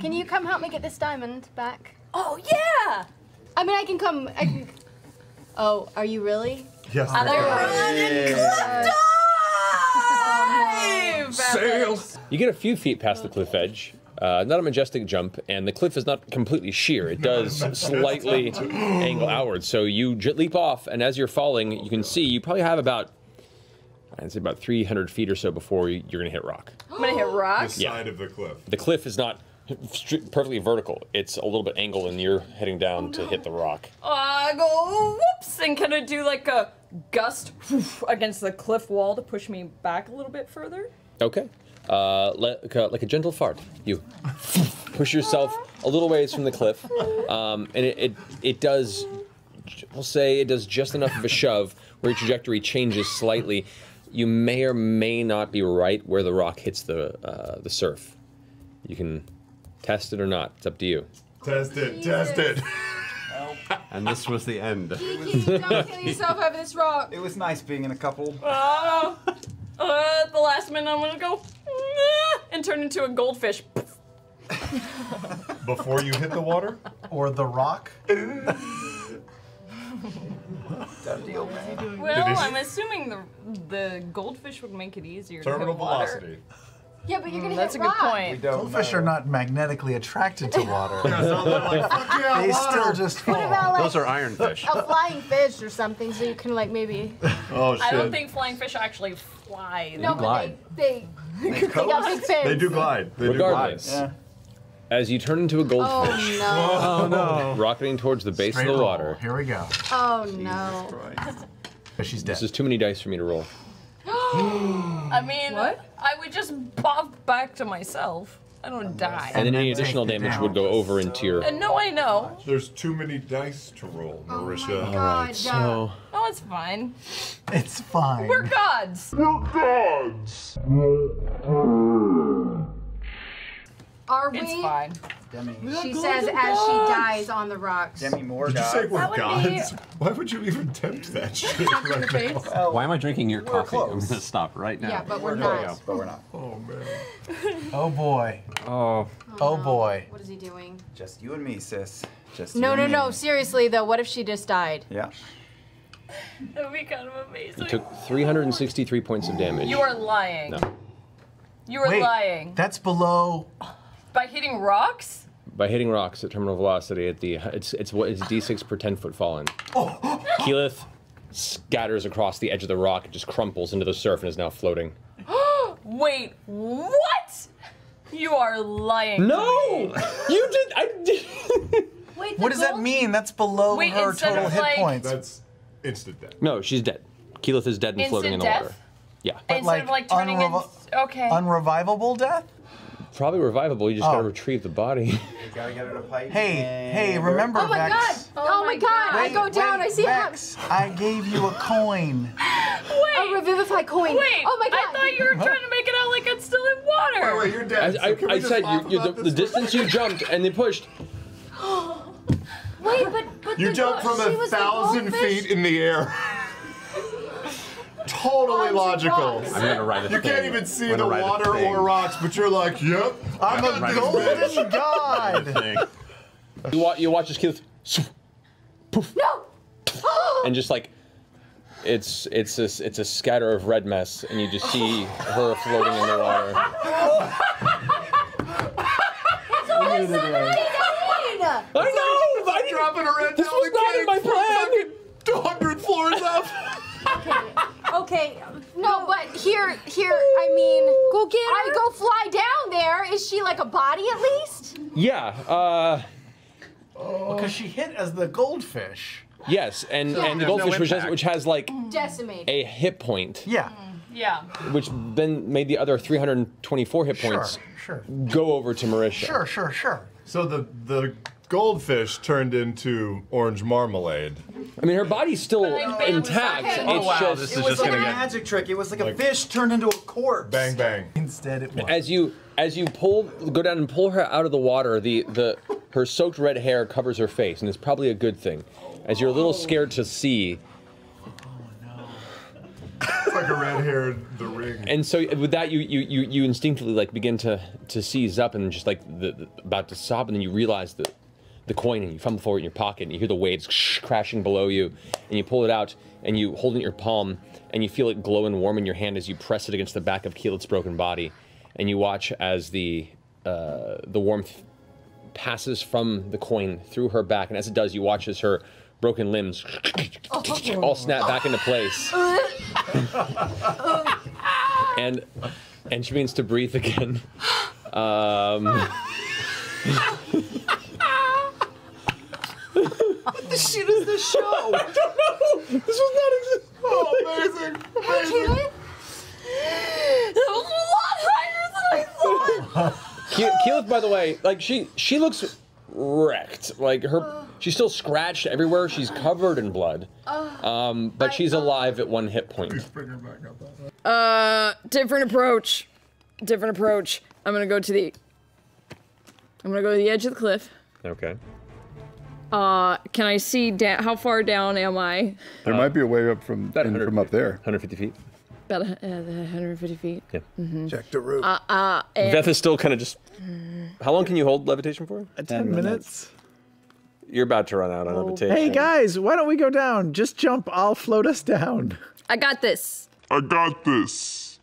Can you come help me get this diamond back? Oh, yeah! I mean, I can... Oh, are you really? Yes, I am. Sail! You get a few feet past the cliff edge. Not a majestic jump, and the cliff is not completely sheer. It does slightly angle outward. So you leap off, and as you're falling, you can see you probably have about, I'd say about 300 feet or so before you're gonna hit rock. I'm gonna hit rock? The side of the cliff. The cliff is not perfectly vertical. It's a little bit angled, and you're heading down to hit the rock. I go, whoops, and kind of do like a gust against the cliff wall to push me back a little bit further. Okay. Like a gentle fart, you push yourself a little ways from the cliff, and it does, we'll say it does just enough of a shove where your trajectory changes slightly. You may or may not be right where the rock hits the surf. You can test it or not, it's up to you. Test it, Jesus. Test it! And this was the end. Kiki, don't kill yourself over this rock! It was nice being in a couple. Oh! At the last minute, I'm gonna go and turn into a goldfish. Before you hit the water? Or the rock? Deal, man. Well, I'm assuming the goldfish would make it easier to hit water. Terminal velocity. Yeah, but you're gonna hit rock. That's a good point. Goldfish are not magnetically attracted to water. They still just fall. About, like, those are iron fish. A flying fish or something, so you can like maybe. Oh shit! I don't think flying fish actually fly. No, glide. But they got big fins. They do glide. They Regardless, do glide. Yeah. As you turn into a goldfish, oh no, oh, no. Rocketing towards the base of the water. Here we go. Oh Jesus no! She's dead. This is too many dice for me to roll. I mean, what? I would just bop back to myself. I don't die. And then any additional damage would go over into your... And no, I know. There's too many dice to roll, Marisha. Oh God, right, so... Oh, it's fine. It's fine. We're gods. We're gods. Are we? It's fine. Demi. She says as she dies on the rocks. Demi Moore. Did you say we're gods? Why would you even tempt that shit? Why am I drinking your coffee? Close. I'm gonna stop right now. Yeah, but we're not. Go, but we're not. Oh man. Oh boy. Oh. Oh no. Boy. What is he doing? Just you and me, sis. Just you and me. No. Seriously though, what if she just died? Yeah. That would be kind of amazing. You took 363 points of damage. You are lying. No. You are lying. That's below. By hitting rocks? By hitting rocks at terminal velocity at the it's what is d6 per 10-foot fallen. Oh. Keyleth scatters across the edge of the rock and just crumples into the surf and is now floating. Wait, what? You are lying. No, you did. I did. Wait, what does that mean? That's below her total hit points. That's instant death. No, she's dead. Keyleth is dead and floating in the water. Yeah. But instead of like turning unrevivable death. Probably revivable. You just gotta retrieve the body. You gotta get it in a pipe. Hey, remember, Vex. Oh my god! Wait, I go down. I see Vex. I gave you a coin. Wait. A revivify coin. Wait. Oh my god! I thought you were trying to make it out like it's still in water. Wait, you're dead. I said the distance you jumped and they pushed. Wait, but you jumped from 1,000 feet in the air. Totally logical. I'm gonna write it. You can't even see the water or rocks, but you're like, yep, I'm a golden god. You watch this kid, poof, no, and just like, it's a scatter of red mess, and you just see her floating in the water. That's what I know. I'm dropping a red. This was not in my plan. 200 floors up. Okay, no, but here, I mean, go get her. I go fly down there. Is she like a body at least? Yeah, because she hit as the goldfish. Yes, and the goldfish, which has like decimated a hit point. Yeah. Yeah. Which then made the other 324 hit points go over to Marisha. Sure. So the goldfish turned into orange marmalade. I mean, her body's still intact. Okay. Oh, wow. It was just like a magic trick. It was like a fish turned into a corpse. Bang, bang. Instead, it was. As you go down and pull her out of the water, her soaked red hair covers her face, and it's probably a good thing. As you're a little scared to see. Oh, no. It's like a red red-haired the ring. And so with that, you instinctively like begin to seize up and just like about to sob, and then you realize that the coin, and you fumble for it in your pocket, and you hear the waves crashing below you, and you pull it out, and you hold it in your palm, and you feel it glow and warm in your hand as you press it against the back of Keyleth's broken body, and you watch as the warmth passes from the coin through her back, and as it does, you watch as her broken limbs all snap back into place. And she begins to breathe again. What the shit is this show? I don't know! This was not... Oh, amazing! Amazing! Okay. That was a lot higher than I thought! Keyleth, by the way, like, she looks wrecked. Like, she's still scratched everywhere. She's covered in blood. But she's alive at one hit point. Please bring her back up. Different approach. Different approach. I'm gonna go to the edge of the cliff. Okay. Can I see how far down am I? There might be a way up from up there. 150 feet. About 150 feet. Yeah. Mm-hmm. Check the roof. Veth is still kind of just... How long can you hold levitation for? 10 minutes. You're about to run out on levitation. Hey guys, why don't we go down? Just jump, I'll float us down. I got this. I got this.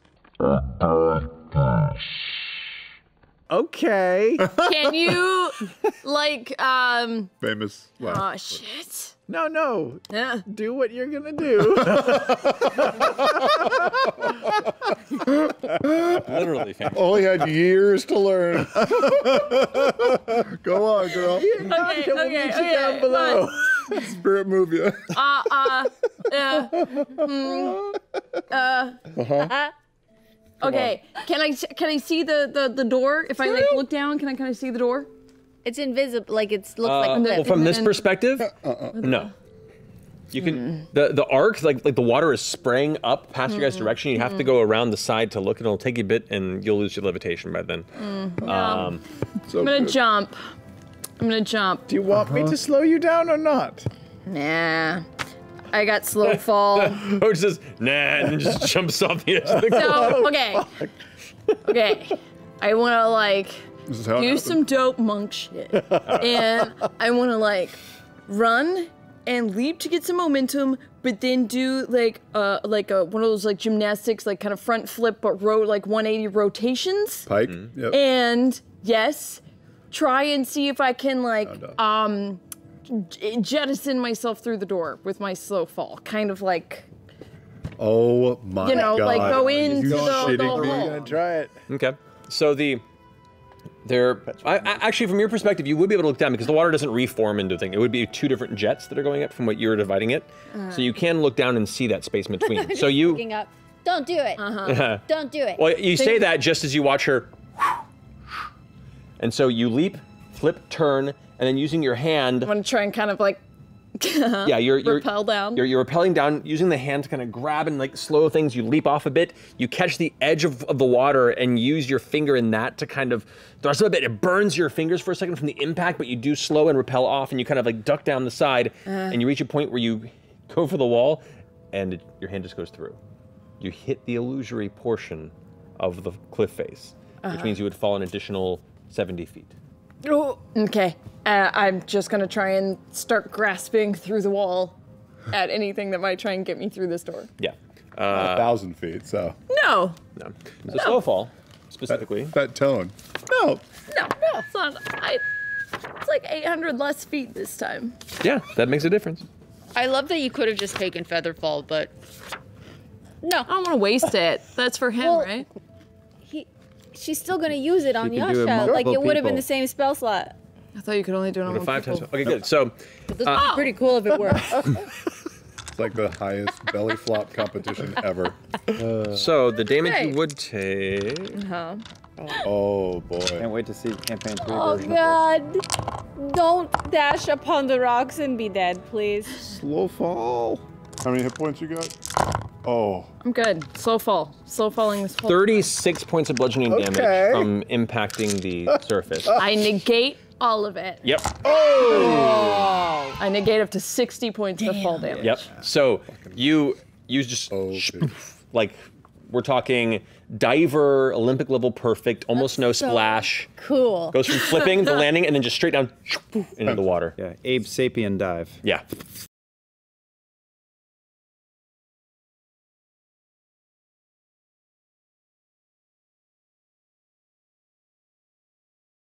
Okay. Can you, like, famous. Wow. Aw, shit. No, no. Yeah. Do what you're gonna do. Literally famous. Only had years to learn. Go on, girl. Okay, below. Spirit move you. Come okay, on. Can I see the door? If I like look down, can I see the door? It's invisible, like it looks like. Well, from this perspective, no. You can the arc like the water is spraying up past your guys' direction. You have to go around the side to look, and it'll take you a bit, and you'll lose your levitation by then. So I'm gonna jump. I'm gonna jump. Do you want me to slow you down or not? Nah. I got slow fall. Oh, it says, nah, and then just jumps off the edge of the cliff. So, okay. Okay. I want to, like, do some dope monk shit. And I want to, like, run and leap to get some momentum, but then do, like one of those, like, gymnastics, like, kind of front flip, but like, 180 rotations. Pike. Yep. And, yes, try and see if I can, like, jettison myself through the door with my slow fall, kind of like. Oh my god! You know, god. Like go into the hole. I'm gonna try it. Okay, so actually, from your perspective, you would be able to look down because the water doesn't reform into a thing. It would be two different jets that are going up from what you were dividing it. So you can look down and see that space in between. So you. Looking up. Don't do it. Don't do it. Well, you say that just as you watch her, and so you leap, flip, turn. And then using your hand, I'm gonna try and kind of like, yeah, you're rappel down. You're rappelling down, using the hand to kind of grab and like slow things. You leap off a bit. You catch the edge of the water and use your finger in that to kind of thrust up a bit. It burns your fingers for a second from the impact, but you do slow and rappel off, and you kind of like duck down the side, and you reach a point where you go for the wall, and your hand just goes through. You hit the illusory portion of the cliff face, which means you would fall an additional 70 feet. Oh, okay. I'm just gonna try and start grasping through the wall at anything that might try and get me through this door. Yeah. 1,000 feet, so. No. No. So slow fall, specifically. That tone. No. No, no, it's not. It's like 800 less feet this time. Yeah, that makes a difference. I love that you could have just taken Featherfall, but no. I don't want to waste it. That's for him, right? She's still gonna use it on Yasha. Like it would have been the same spell slot. I thought you could only do it on one. Okay, good. So this would be pretty cool if it worked. It's like the highest belly flop competition ever. So the damage you would take. Oh boy! Can't wait to see campaign 3. Oh god! Don't dash upon the rocks and be dead, please. Slow fall. How many hit points you got? Oh. I'm good. Slow fall. Slow falling this whole 36 time. Points of bludgeoning damage from impacting the surface. I negate all of it. Yep. Oh! I negate up to 60 points of fall damage. Yep. So you just like We're talking diver, Olympic level perfect, almost no splash. Cool. Goes from flipping, the landing, and then just straight down into the water. Yeah, Abe Sapien dive. Yeah.